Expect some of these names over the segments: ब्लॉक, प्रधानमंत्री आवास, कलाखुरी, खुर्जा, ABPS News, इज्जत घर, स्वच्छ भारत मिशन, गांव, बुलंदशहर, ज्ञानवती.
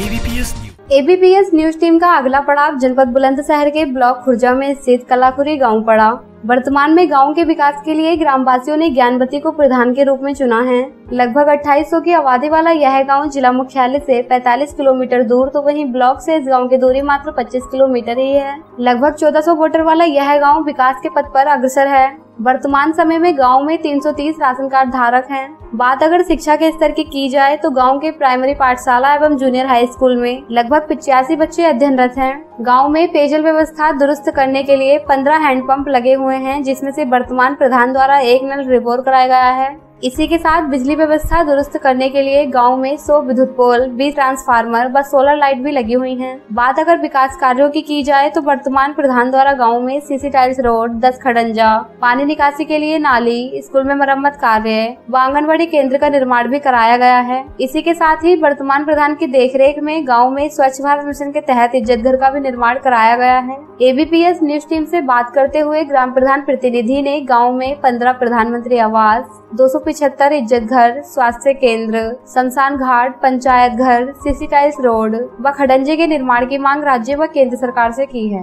ABPS news team का अगला पड़ाव जनपद बुलंदशहर के ब्लॉक खुर्जा में स्थित कलाखुरी गांव पड़ा। वर्तमान में गांव के विकास के लिए ग्रामवासियों ने ज्ञानवती को प्रधान के रूप में चुना है। लगभग 2800 की आबादी वाला यह गांव जिला मुख्यालय से 45 किलोमीटर दूर तो वहीं ब्लॉक से इस गांव की दूरी मात्र 25 किलोमीटर ही है। लगभग 1400 वोटर वाला यह गांव विकास के पथ पर अग्रसर है। वर्तमान समय में गांव में 330 राशन कार्ड धारक हैं। बात अगर शिक्षा के स्तर की जाए तो गांव के प्राइमरी पाठशाला एवं जूनियर हाई स्कूल में लगभग 85 बच्चे अध्ययनरत हैं। गांव में पेयजल व्यवस्था दुरुस्त करने के लिए 15 हैंडपंप लगे हुए हैं, जिसमें से वर्तमान प्रधान द्वारा एक नल रिबोर कराया गया है। इसी के साथ बिजली व्यवस्था दुरुस्त करने के लिए गांव में 100 विद्युत पोल, 20 ट्रांसफार्मर व सोलर लाइट भी लगी हुई हैं। बात अगर विकास कार्यों की जाए तो वर्तमान प्रधान द्वारा गांव में सीसी टाइल्स रोड, 10 खड़ंजा, पानी निकासी के लिए नाली, स्कूल में मरम्मत कार्य व आंगनबाड़ी केंद्र का निर्माण भी कराया गया है। इसी के साथ ही वर्तमान प्रधान की देखरेख में गाँव में स्वच्छ भारत मिशन के तहत इज्जत घर का भी निर्माण कराया गया है। ABPS न्यूज टीम से बात करते हुए ग्राम प्रधान प्रतिनिधि ने गाँव में 15 प्रधानमंत्री आवास, 275 इज्जत घर, स्वास्थ्य केंद्र, शमशान घाट, पंचायत घर, सीसी टाइल्स रोड व खडंजे के निर्माण की मांग राज्य व केंद्र सरकार से की है।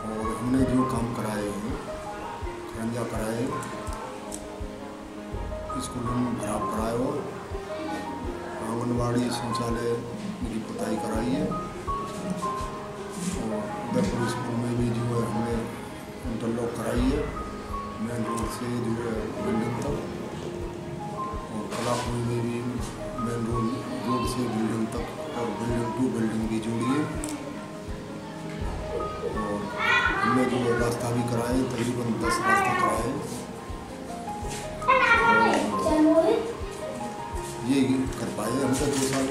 और हमने जो काम कराए हैं, खडंजा कराए, इसको खराब कराए और आंगनबाड़ी शौचालय की पुताई कराई है। और उधर स्कूल में भी जो है हमने इंटरलॉक कराई है मेन रोड से जो है बिल्डिंग तक, और कलाखुरी में भी मेन रोड से बिल्डिंग तक और बिल्डिंग टू बिल्डिंग भी जोड़ी है। और हमने जो है रास्ता भी कराए, तकरीबन 10 रास्ते कराए। ये कर पाए हमसे 2 साल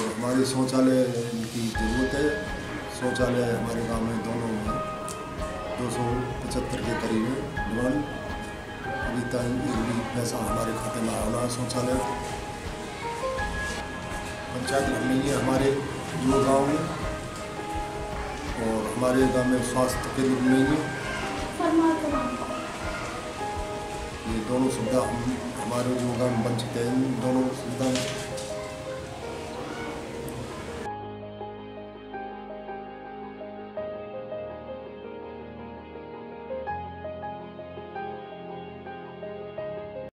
और हमारे शौचालय की ज़रूरत है। शौचालय हमारे गांव में दोनों में 275 के करीब है डिमांड। अभी तक पैसा हमारे खाते में आना शौचालय पंचायत घर नहीं है हमारे जो गांव में, और हमारे गांव में स्वास्थ्य केंद्र नहीं है। ये दोनों सुविधा हमारे जो गांव बन चुके हैं, दोनों सुविधाएँ